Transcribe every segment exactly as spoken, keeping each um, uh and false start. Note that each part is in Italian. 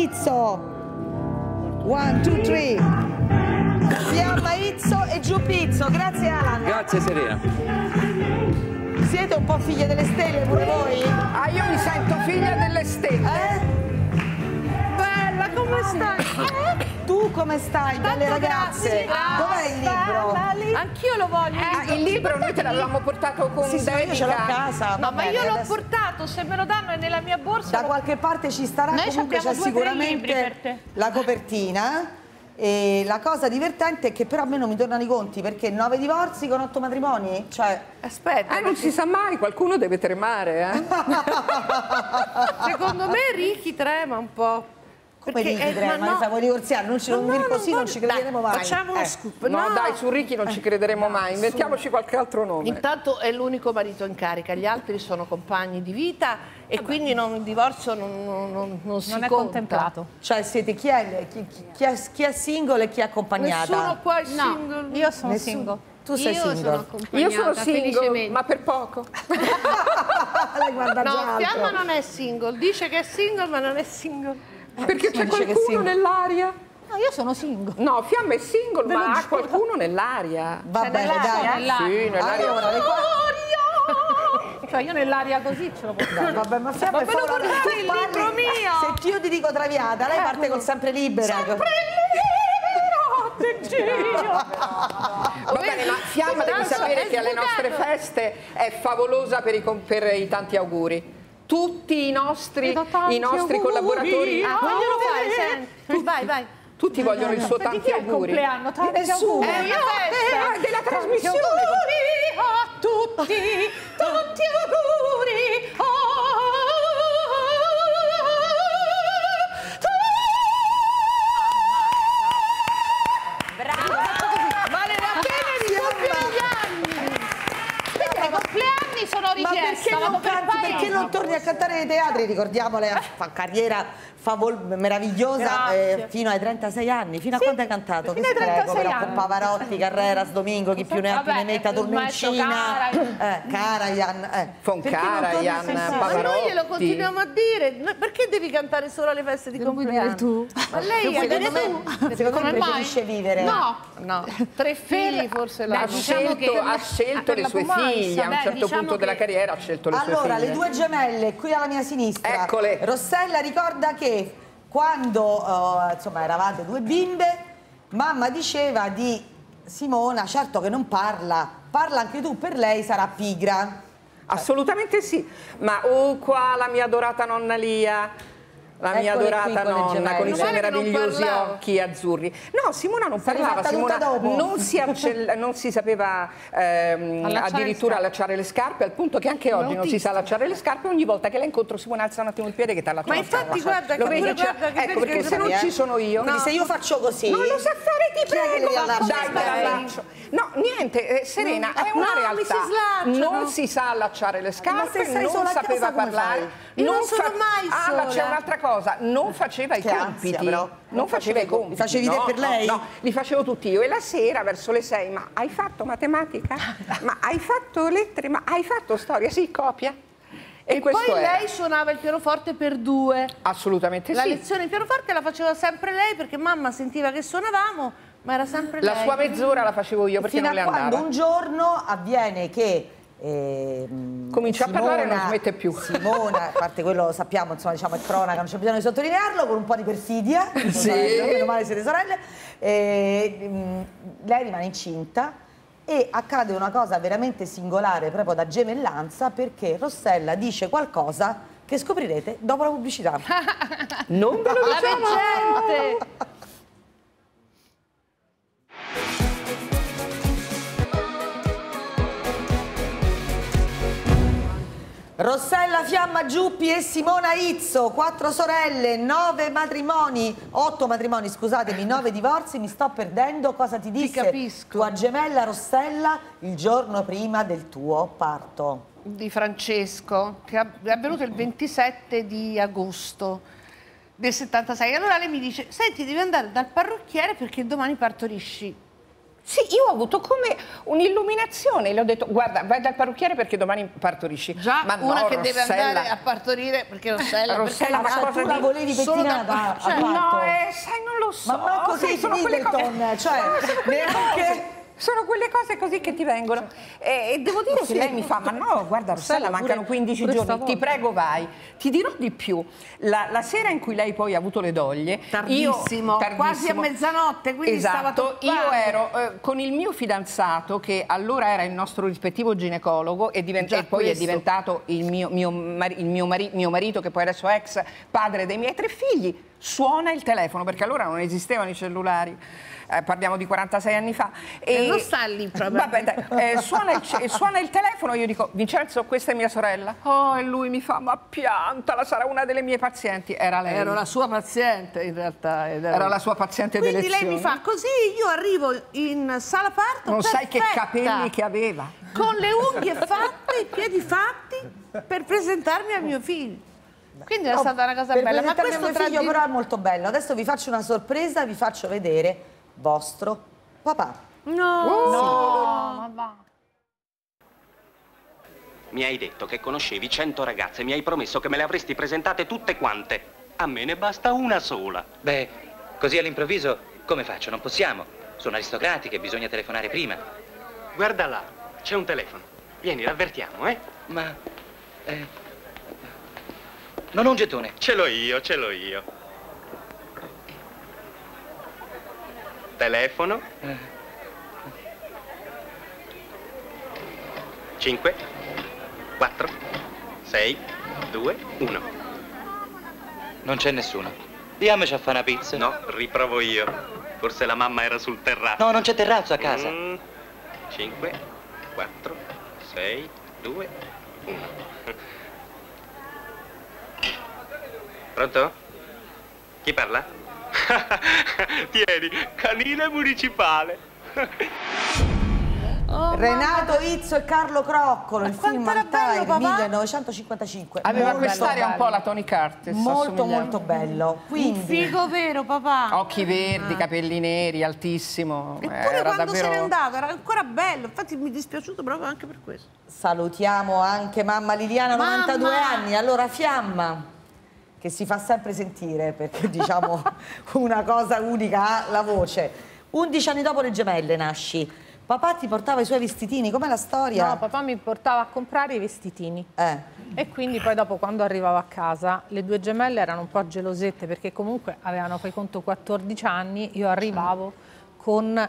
Izzo, one, two, three, Fiamma Izzo e Giuppy Izzo. Grazie Alan. Grazie Serena. Siete un po' figlie delle stelle pure voi? Ah, io mi sento figlia delle stelle. Eh? Bella, come stai? Eh? Tu come stai, belle ragazze? Ah, dov'è il libro? Anch'io lo voglio. Ah, il libro noi te l'avevamo portato con sì, David. Sì, io ce l'ho a casa. No, ma io l'ho portato, se me lo danno è nella mia borsa. Da lo... qualche parte ci starà, noi comunque c'è sicuramente la copertina. E la cosa divertente è che però a me non mi tornano i conti, perché nove divorzi con otto matrimoni? Cioè, aspetta, eh, perché... non si sa mai, qualcuno deve tremare, eh? Secondo me Ricky trema un po'. Come Ricky eh, trema? No. Stavo divorziando, non ci non, non no, così, non, non ci crederemo dai, mai. Facciamo uno eh. scoop. No, no, dai, su Ricky non ci crederemo eh, mai, inventiamoci su... qualche altro nome. Intanto è l'unico marito in carica, gli altri sono compagni di vita. E vabbè, quindi non, il divorzio non, non, non, non si non è conta. Contemplato. Cioè siete chi è, chi, chi, chi, è, chi è single e chi è accompagnata? Nessuno qua è single. No, io sono Nessun... single. Tu sei io single. Sono io sono single, ma per poco. No, Fiamma non è single, dice che è single ma non è single. Perché c'è qualcuno nell'aria? No, io sono single. No, Fiamma è single Ve ma ha qualcuno nell'aria. Va bene, dai. Sì, nell'aria ora le Cioè io nell'aria così ce lo posso dare. Vabbè, ma sempre ma fora, il parli, libro mio. Se io ti dico traviata, lei eh, parte eh, col sempre libera. Sempre libera, va bene, ma Fiamma devi sapere che alle nostre feste è favolosa per i, per i tanti auguri. Tutti i nostri, i nostri collaboratori. Ah, vogliono fare, senti. Vai, vai. Tutti vogliono il suo tanti auguri. Di chi è il compleanno? Tanti auguri. È una festa della trasmissione. Tutti, tutti auguri, oh, oh, oh, oh. Bravo, vale la pena di compleanni. Perché i compleanni sono richiesti? Ma perché non, canti, perché non torni a cantare nei teatri? Ricordiamole, fa carriera meravigliosa eh, fino ai trentasei anni. Fino a sì, quando hai cantato? Fino che ai trentasei prego, anni. Con Pavarotti, Carrera, Domingo, chi più ne ha più ne metta, Tornucina, eh, Cara Ian, eh. Con Cara Ian, Pavarotti. Ma noi glielo continuiamo a dire, perché devi cantare solo alle feste di compleanno? Tu. Ma lei è tu. Secondo me preferisce vivere. No, no. Tre figli forse la diciamo che ha scelto le sue figlie, a un certo punto della carriera ha scelto le sue figlie. Allora, le due gemelle qui alla mia sinistra. Eccole. Rossella ricorda che quando uh, insomma eravate due bimbe, mamma diceva di Simona, certo che non parla, parla anche tu per lei, sarà pigra. Assolutamente sì, ma oh qua la mia adorata nonna Lia, la mia Eccole adorata qui, nonna con i suoi meravigliosi occhi azzurri. No, Simona non parlava, Simona non si, non si sapeva ehm, allacciare addirittura le allacciare le scarpe, al punto che anche oggi non si sa allacciare le scarpe. Ogni volta che la incontro Simona alza un attimo il piede che ti allaccia. Ma infatti guarda che, guarda, guarda che ecco, perché se non eh? ci sono io no. se io faccio così non lo sa fare, ti prego, dai, dai, allaccio. No, niente, eh, Serena, no, è una no, realtà slaccia, non no. si sa allacciare le scarpe, non sapeva parlare, non sono mai sola. Ah, c'è un'altra cosa. Cosa, non faceva che i compiti, ansia, però. non faceva i compiti, facevi no, te per lei? No, no, li facevo tutti io e la sera verso le sei, ma hai fatto matematica? Ma hai fatto lettere? Ma hai fatto storia? Sì, copia. E, e poi era. lei suonava il pianoforte per due. Assolutamente la sì. La lezione di pianoforte la faceva sempre lei perché mamma sentiva che suonavamo, ma era sempre la lei. La sua mezz'ora la facevo io perché Fino non le andava. Quando un giorno avviene che E, comincia Simona, a parlare e non smette più Simona, a parte quello lo sappiamo, insomma, diciamo è cronaca, non c'è bisogno di sottolinearlo, con un po' di perfidia sì. meno male siete sorelle e, mh, lei rimane incinta e accade una cosa veramente singolare proprio da gemellanza, perché Rossella dice qualcosa che scoprirete dopo la pubblicità. Non ve lo diciamo. Rossella, Fiamma, Giuppy e Simona Izzo, quattro sorelle, nove matrimoni, otto matrimoni, scusatemi, nove divorzi, mi sto perdendo. Cosa ti disse ti tua gemella Rossella il giorno prima del tuo parto? Di Francesco, che è avvenuto il ventisette di agosto del settantasei. Allora lei mi dice, senti, devi andare dal parrucchiere perché domani partorisci. Sì, io ho avuto come un'illuminazione, le ho detto guarda, vai dal parrucchiere perché domani partorisci. Già, ma una no, che Rossella... deve andare a partorire perché Rossella... Rossella, perché ma cosa tu la volevi pettinata? Da... Cioè, no, eh, sai, non lo so. Ma, ma così sono quelle cose... Cioè, neanche... Sono quelle cose così che ti vengono. E, e devo dire sì, che lei mi fa, ma no, guarda Rossella, mancano quindici giorni, ti prego vai. Ti dirò di più, la, la sera in cui lei poi ha avuto le doglie, tardissimo, io, tardissimo quasi a mezzanotte, quindi esatto, stava io ero eh, con il mio fidanzato, che allora era il nostro rispettivo ginecologo, e, diventa, e poi questo. è diventato il, mio, mio, mari, il mio, mari, mio marito, che poi adesso è ex padre dei miei tre figli. Suona il telefono, perché allora non esistevano i cellulari, eh, parliamo di quarantasei anni fa. E, e non sta lì proprio. Vabbè, dai, eh, suona, il, suona il telefono, io dico, Vincenzo, questa è mia sorella. Oh, e lui mi fa, ma piantala, sarà una delle mie pazienti. Era lei. Era la sua paziente, in realtà. Era, era la sua paziente d'elezione. Quindi lei mi fa, così io arrivo in sala parto, non perfetta, sai che capelli che aveva. Con le unghie fatte, i piedi fatti, per presentarmi a mio figlio. Quindi è no, stata una cosa bella, ma questo figlio però è molto bello. Adesso vi faccio una sorpresa, vi faccio vedere vostro papà. No, uh, no, no. Mi hai detto che conoscevi cento ragazze, mi hai promesso che me le avresti presentate tutte quante. A me ne basta una sola. Beh, così all'improvviso come faccio? Non possiamo. Sono aristocratiche, bisogna telefonare prima. Guarda là, c'è un telefono. Vieni, l'avvertiamo, eh? Ma... Eh... Non ho un gettone. Ce l'ho io, ce l'ho io. Telefono. cinque, quattro, sei, due, uno. Non c'è nessuno. Diamoci a fare una pizza. No, riprovo io. Forse la mamma era sul terrazzo. No, non c'è terrazzo a casa. Mm, cinque, quattro, sei, due, uno. Pronto? Chi parla? Tieni, canile municipale. Oh, Renato Izzo e Carlo Croccolo, il film Altair, millenovecentocinquantacinque. Aveva quest'area un po' la Tony Curtis. Molto, molto bello. Quindi, un figo vero, papà. Occhi verdi, capelli neri, altissimo. Eppure quando davvero... se n'è andato era ancora bello. Infatti mi è dispiaciuto proprio anche per questo. Salutiamo anche mamma Liliana, mamma. novantadue anni. Allora, Fiamma, che si fa sempre sentire perché, diciamo, una cosa unica ha la voce. undici anni dopo le gemelle nasci. Papà ti portava i suoi vestitini, com'è la storia? No, papà mi portava a comprare i vestitini. Eh. E quindi poi dopo, quando arrivavo a casa, le due gemelle erano un po' gelosette, perché comunque avevano, fai conto, quattordici anni, io arrivavo con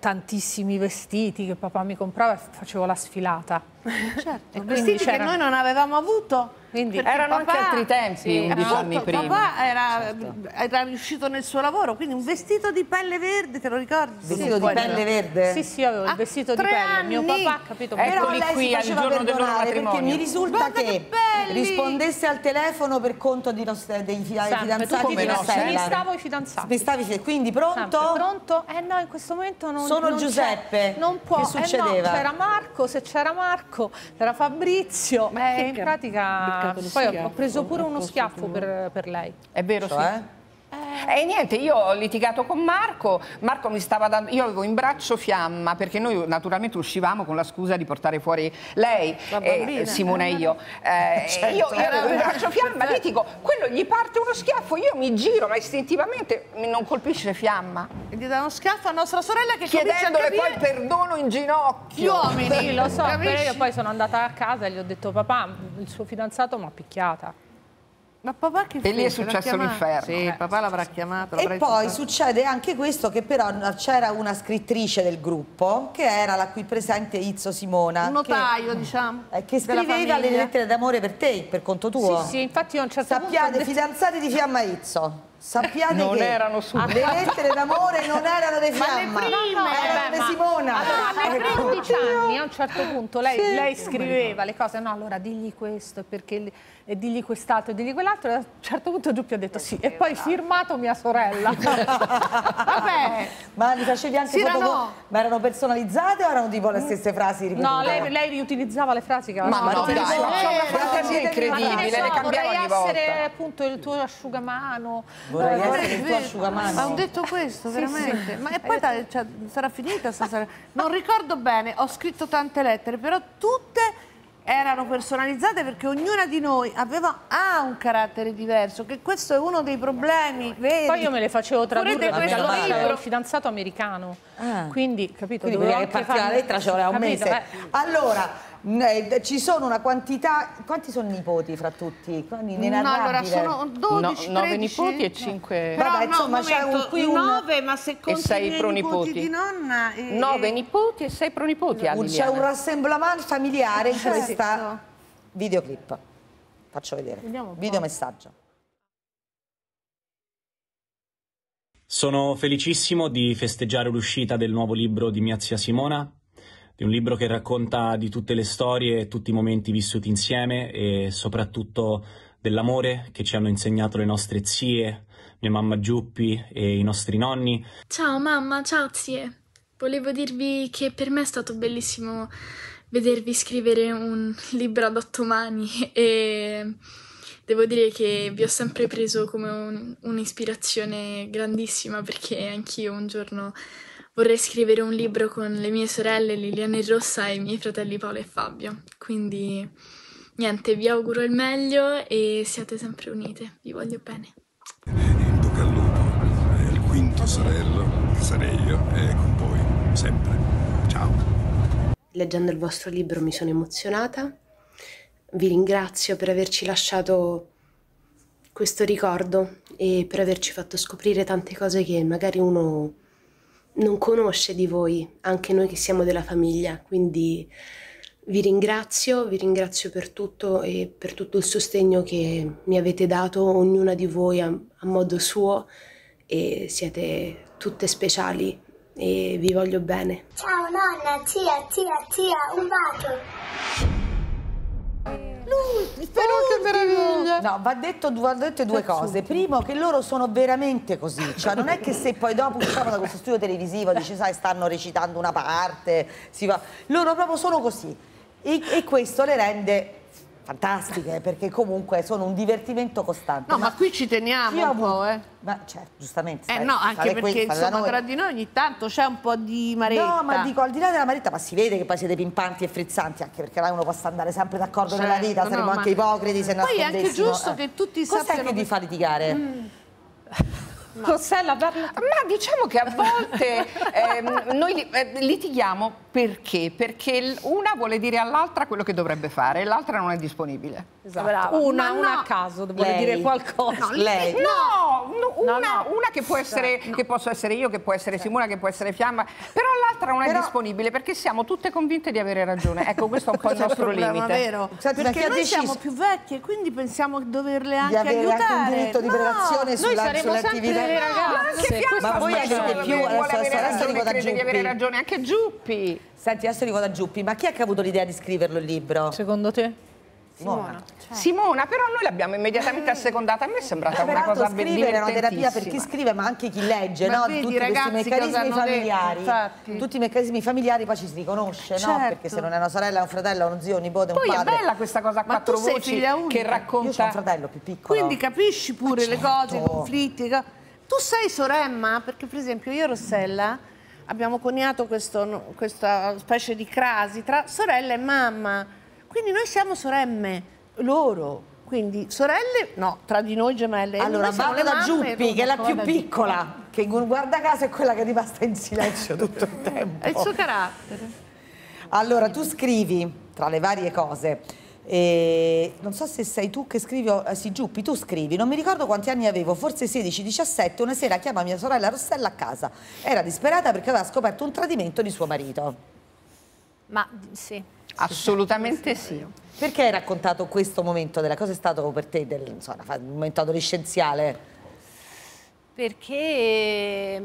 tantissimi vestiti che papà mi comprava e facevo la sfilata. Certo, e vestiti che noi non avevamo avuto. Quindi erano anche altri tempi, undici anni prima. Papà era, certo. era riuscito nel suo lavoro, quindi un vestito di pelle verde, te lo ricordi? Vestito sì, di pelle verde? Sì, sì, avevo ah, il vestito di pelle. Anni. Mio papà, capito? Eccoli qui al giorno del loro matrimonio. Perché mi risulta Guarda che, che rispondesse al telefono per conto di nos, dei fidanzati di Rossella. Mi stavo i fidanzati. Mi stavi, quindi pronto? Sempre. Pronto? Eh no, in questo momento non Sono non Giuseppe. Non può. Che succedeva? Eh no, c'era Marco, se c'era Marco, c'era Fabrizio. Ma in pratica... Poi ho preso pure uno schiaffo per, per lei. È vero, cioè? Sì. E eh, niente, io ho litigato con Marco, Marco mi stava dando, io avevo in braccio Fiamma, perché noi naturalmente uscivamo con la scusa di portare fuori lei, eh, Simona e io. Eh, certo. Io, io avevo in braccio Fiamma, certo. litigo, quello gli parte uno schiaffo, io mi giro, ma istintivamente non colpisce Fiamma. E gli dà uno schiaffo a nostra sorella che chiedendole a poi perdono in ginocchio. Gli uomini, lo so, però io poi sono andata a casa e gli ho detto papà, il suo fidanzato mi ha picchiata. Ma papà che e lì è successo l'inferno. Sì, eh, papà l'avrà chiamato. E poi chiamato. Succede anche questo, che però c'era una scrittrice del gruppo, che era la qui presente Izzo Simona. Un notaio, che, diciamo. Eh, che scriveva le lettere d'amore per te, per conto tuo. Sì, sì, infatti io non certo Sappiate, detto... fidanzati di Fiamma Izzo. Sappiate non che erano su. Le lettere d'amore non erano dei Fiamma, ma le prime, erano di Simona. Allora, a tredici anni a un certo punto lei, sì, lei scriveva le cose, no allora digli questo perché, e digli quest'altro e digli quell'altro, e a un certo punto Giuppy ha detto sì, e poi firmato mia sorella. Vabbè. Ma li facevi anche sì, no. Ma erano personalizzate o erano tipo le stesse frasi ripetute? No, lei, lei riutilizzava le frasi che aveva. Ma no, no, no, una frase incredibile, le cambiava ogni volta. Vorrei essere appunto il tuo asciugamano. Vorrei allora, essere il tuo asciugamano. Ho detto questo, sì, veramente. Sì. Ma e poi cioè, sarà finita stasera. Non ricordo bene, ho scritto tante lettere, però tutte erano personalizzate perché ognuna di noi aveva ha un carattere diverso, che questo è uno dei problemi veri. Poi io me le facevo tradurre perché allora avevo un fidanzato americano, ah. quindi capito, quindi che partiva la lettera ci voleva un capito, mese. Beh. Allora Eh, ci sono una quantità, quanti sono nipoti fra tutti? No, allora sono dodici, no, nove nipoti e cinque. No. Vabbè, no, insomma, c'è un qui un nove, ma se conti sei pronipoti di nonna e... nove nipoti e sei pronipoti. C'è un rassemblamento familiare in certo. questa videoclip. Faccio vedere. Videomessaggio. Sono felicissimo di festeggiare l'uscita del nuovo libro di mia zia Simona. È un libro che racconta di tutte le storie e tutti i momenti vissuti insieme e soprattutto dell'amore che ci hanno insegnato le nostre zie, mia mamma Giuppy e i nostri nonni. Ciao mamma, ciao zie. Volevo dirvi che per me è stato bellissimo vedervi scrivere un libro ad otto mani e devo dire che vi ho sempre preso come un'ispirazione grandissima perché anch'io un giorno vorrei scrivere un libro con le mie sorelle Liliana e Rossa e i miei fratelli Paolo e Fabio. Quindi, niente, vi auguro il meglio e siate sempre unite. Vi voglio bene. In bocca al lupo. Il quinto sorello, che sarei io, è con voi, sempre. Ciao. Leggendo il vostro libro mi sono emozionata. Vi ringrazio per averci lasciato questo ricordo e per averci fatto scoprire tante cose che magari uno non conosce di voi, anche noi che siamo della famiglia, quindi vi ringrazio, vi ringrazio per tutto e per tutto il sostegno che mi avete dato, ognuna di voi a, a modo suo, e siete tutte speciali e vi voglio bene. Ciao nonna, zia, zia, zia, un bacio. Lui, però che meraviglia! No, va detto, va detto due cose. Primo, che loro sono veramente così. Cioè, non è che se poi dopo usciamo da questo studio televisivo dici, sai, stanno recitando una parte, si va. Loro proprio sono così. E, e questo le rende fantastiche, perché comunque sono un divertimento costante. No, ma, ma qui ci teniamo un po', po', eh. Ma certo, giustamente. Eh sai, no, anche perché qui, insomma tra di noi ogni tanto c'è un po' di maretta. No, ma dico, al di là della maretta, ma si vede che poi siete pimpanti e frizzanti, anche perché là uno possa andare sempre d'accordo certo, nella vita, saremmo no, anche ma... ipocriti se nascondessimo. Poi è anche giusto eh. che tutti sappiano... Cos'è che vi fa litigare? Mm. Ma. Rossella, parla... Ma diciamo che a volte eh, noi litighiamo perché? Perché una vuole dire all'altra quello che dovrebbe fare e l'altra non è disponibile. Esatto. Brava. Una, una no. a caso vuole dire qualcosa. No, lei. No, no, una, no, no. una che può essere, no. che posso essere io, che può essere Simona, che può essere Fiamma, però l'altra non è però... disponibile perché siamo tutte convinte di avere ragione. Ecco, questo è un po' il nostro problema, limite. Vero. Cioè, perché, perché noi deciso... siamo più vecchie e quindi pensiamo di doverle anche di aiutare. Anche un diritto di prelazione no. sulla, sull'attività. Ragazze, ma voi avete più adesso, adesso, adesso dico da Giuppy. Di avere ragione anche Giuppy. Senti, adesso dico da Giuppy, ma chi è che ha avuto l'idea di scriverlo il libro? Secondo te? Simona. Cioè. Simona, però noi l'abbiamo immediatamente assecondata. A me è sembrata una cosa bellissima. È una terapia per chi scrive, ma anche chi legge, ma no? Vedi, tutti ragazzi, questi meccanismi familiari. Detto, tutti i meccanismi familiari poi ci si riconosce, certo. no? Perché se non è una sorella, è un fratello, uno zio, un nipote, poi un padre. Poi è bella questa cosa a ma quattro voci che racconta. Io ho un fratello più piccolo. Quindi capisci pure certo. le cose, i conflitti. Tu sei sorella? Perché per esempio io e Rossella abbiamo coniato questo, questa specie di crasi tra sorella e mamma. Quindi noi siamo sorelle, loro, quindi sorelle, no, tra di noi gemelle. Allora, vado da Giuppy, che è la più piccola, che guarda caso è quella che è rimasta in silenzio tutto il tempo. È il suo carattere. Allora, tu scrivi, tra le varie cose, e non so se sei tu che scrivi, o, sì, Giuppy, tu scrivi, non mi ricordo quanti anni avevo, forse sedici diciassette, una sera chiama mia sorella Rossella a casa. Era disperata perché aveva scoperto un tradimento di suo marito. Ma, sì. Assolutamente sì. Perché hai raccontato questo momento della cosa? È stato per te del, insomma, un momento adolescenziale? Perché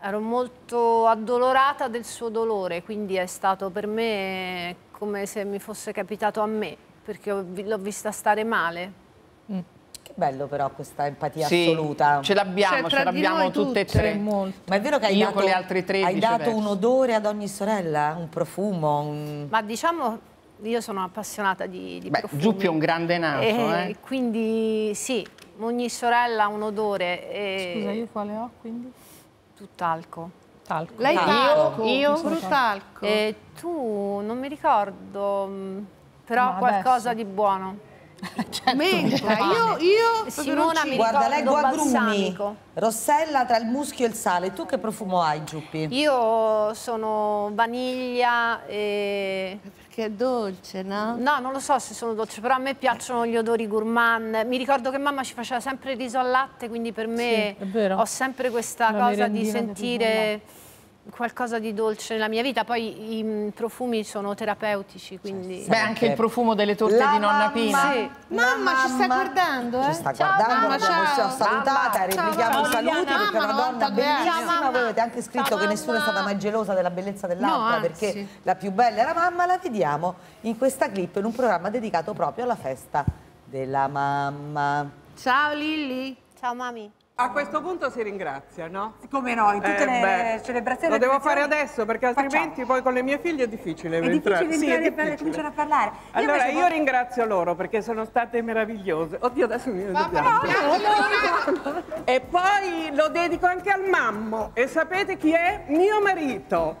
ero molto addolorata del suo dolore, quindi è stato per me come se mi fosse capitato a me, perché l'ho vista stare male. Mm. Che bello però questa empatia sì, assoluta. Ce l'abbiamo, ce l'abbiamo tutte e tre. Molto. Ma è vero che hai Io dato, con le altre tre hai dato un odore ad ogni sorella? Un profumo? Un... Ma diciamo, io sono appassionata di, di Beh, profumi. Giuppy è un grande naso. E, eh. Quindi sì, ogni sorella ha un odore. E... Scusa, io quale ho quindi? Tutt'alco. Talco. Lei talco. Io, io talco. E tu non mi ricordo, però ma qualcosa adesso. Di buono. Certo. Mentre io, io Simona mi guarda, ricordo balsamico. Rossella tra il muschio e il sale. Tu che profumo hai, Giuppy? Io sono vaniglia e... Perché è dolce, no? No, non lo so se sono dolce, però a me piacciono gli odori gourmand. Mi ricordo che mamma ci faceva sempre il riso al latte, quindi per me sì, ho sempre questa la cosa di sentire qualcosa di dolce nella mia vita. Poi i profumi sono terapeutici, quindi... Beh, anche il profumo delle torte la di nonna Pina. Sì. Mamma, mamma ci sta guardando, eh? Ci sta ciao, guardando, mamma, ciao. Ciao, salutata, replichiamo i saluti mamma, perché è una donna bellissima. Ciao, voi avete anche scritto ciao, che nessuno è stata mai gelosa della bellezza dell'altra, no, perché la più bella era mamma, la vediamo in questa clip in un programma dedicato proprio alla festa della mamma. Ciao Lilli. Ciao mami. A questo punto si ringrazia, no? Come no, in tutte eh, le beh, celebrazioni... Lo devo fare adesso, perché altrimenti facciamo. Poi con le mie figlie è difficile. È difficile entrare e cominciare a parlare. Allora, io, io ringrazio loro, perché sono state meravigliose. Oddio, adesso mi vedo piano. E poi lo dedico anche al mammo. E sapete chi è? Mio marito.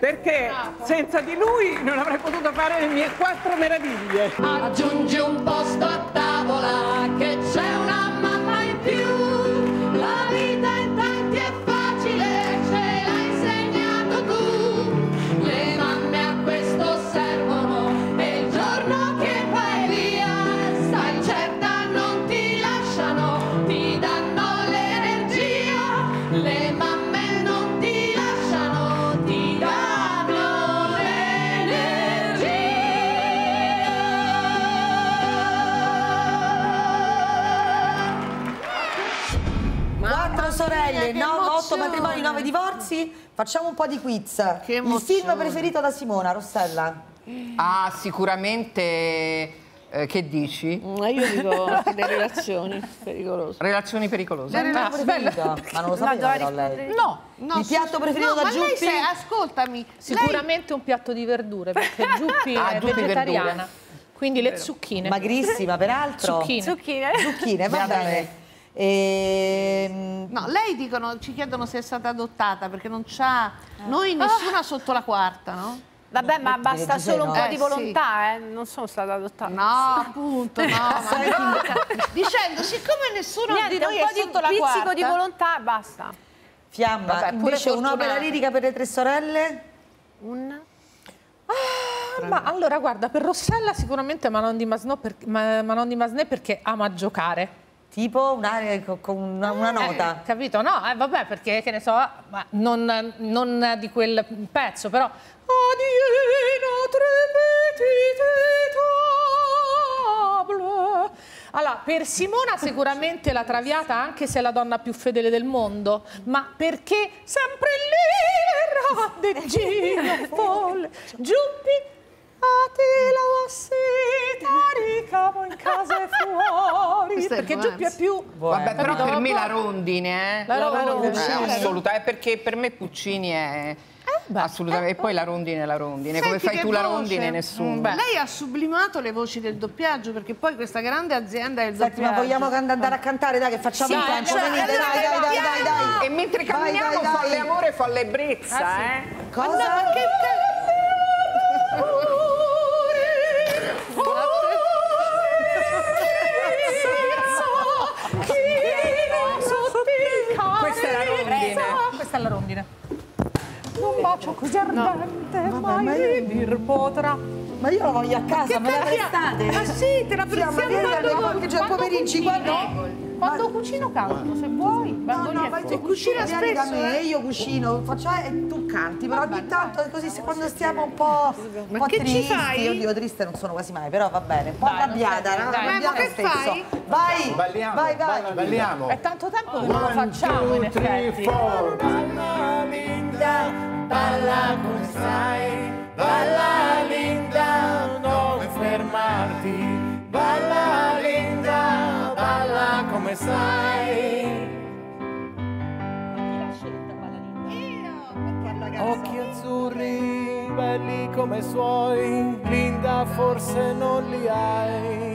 Perché senza di lui non avrei potuto fare le mie quattro meraviglie. Aggiungi un posto a tavola, che c'è una mamma in più. La vita in tanti è facile, ce l'hai insegnato tu. Le mamme a questo servono e il giorno che vai via, stai certa non ti lasciano, ti danno l'energia. Le mamme non ti lasciano, ti danno l'energia. Quattro sorelle, otto matrimoni, nove divorzi. Facciamo un po' di quiz. Il film preferito da Simona, Rossella? Ah, sicuramente, eh, che dici? Ma io dico le relazioni pericolose. Relazioni pericolose. Le relazioni pericolose. Ma non lo sapevo però lei. No, no. Il piatto preferito no, da Giuppy? Sei, ascoltami. Sicuramente lei... un piatto di verdure, perché Giuppy ah, è Giuppy vegetariana. Verdure. Quindi le zucchine. Magrissima, peraltro. Zucchine. Zucchine, zucchine va bene. E... no, lei dicono, ci chiedono se è stata adottata perché non c'ha eh. noi nessuna oh. sotto la quarta, no? Vabbè, ma basta solo un po' eh, di volontà, sì. eh. non sono stata adottata. No, appunto, no. ma dicendo, siccome nessuno Niente, di noi è sotto la quarta, un po' di pizzico di volontà, basta. Fiamma, vabbè, invece un'opera lirica per le tre sorelle? Un... Ah, ma allora, guarda, per Rossella sicuramente Manon di Masnè per... ma, Manon di Masnè perché ama giocare. Tipo un'area con una, una nota. Eh, capito? No, eh, vabbè, perché che ne so, ma non, non di quel pezzo, però. Allora, per Simona sicuramente La traviata, anche se è la donna più fedele del mondo, ma perché sempre lì era di giro folle, Giuppy. La vossità in casa e fuori perché Giuppy è più vabbè, però capito? Per me La rondine eh? la, la rondine è assoluta è perché per me Puccini è eh, assolutamente eh, e poi La rondine è La rondine come fai tu voce? La rondine nessuno mm, lei ha sublimato le voci del doppiaggio perché poi questa grande azienda è il doppiaggio. Senti, ma vogliamo andare a cantare dai che facciamo sì, un cioè, venite, allora, dai, dai, dai, dai, dai, dai. E mentre camminiamo dai, dai, dai. Folle amore folle ebbrezza ah, sì. eh. cosa? Andiamo, che La rondine. Un bacio così ardente no. Vabbè, mai dir potrà. Ma io la voglio a casa, me la prestate. Ma sì, te la prestiamo quando pomeriggi, quando, quando, quando cucino caldo, se vuoi. No, no, ma tu cucina spesso. Me, io cucino, faccio e tu canti, però ogni tanto è così, se quando stiamo un po', un po' tristi, io dico triste non sono quasi mai, però va bene, un po' arrabbiata, no? Ma che fai? Vai, vai, vai, balliamo. È tanto tempo che non lo facciamo, in effetti. Balla Linda, balla come stai, balla Linda, non fermarti, balla Linda, balla come stai. Occhi azzurri, belli come suoi, Linda forse non li hai.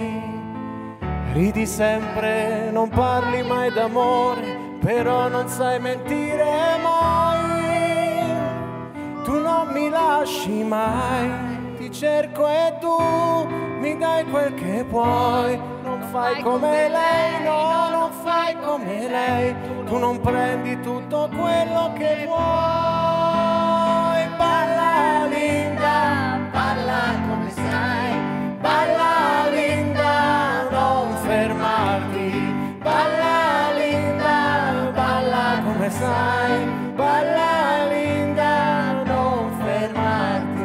Ridi sempre, non parli mai d'amore, però non sai mentire mai. Tu non mi lasci mai, ti cerco e tu mi dai quel che puoi. Non fai come lei, no, non fai come lei. Tu non prendi tutto quello che vuoi. Balla linda, balla come sai, balla linda, non fermarti, balla linda, balla come sai, balla linda, non fermarti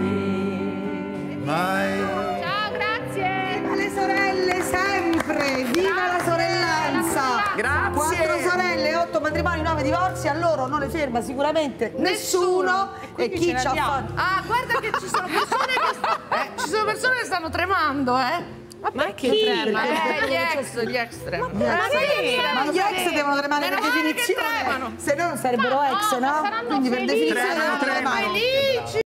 mai. Ciao, grazie. Viva le sorelle sempre, viva la sorellanza. Grazie. Quattro sorelle, otto matrimoni, nove divorzi, a loro non le ferma sicuramente nessuno. nessuno. E chi ci ha fatto? Ah, guarda che ci sono persone che eh, ci sono persone che stanno tremando, eh? Ma, ma chi? Trema? Eh, gli ex, gli ex tremano. Ma, ma, sì, ma gli ex devono tremare per definizione. Se no non sarebbero ex, no? Quindi per definizione devono tremare.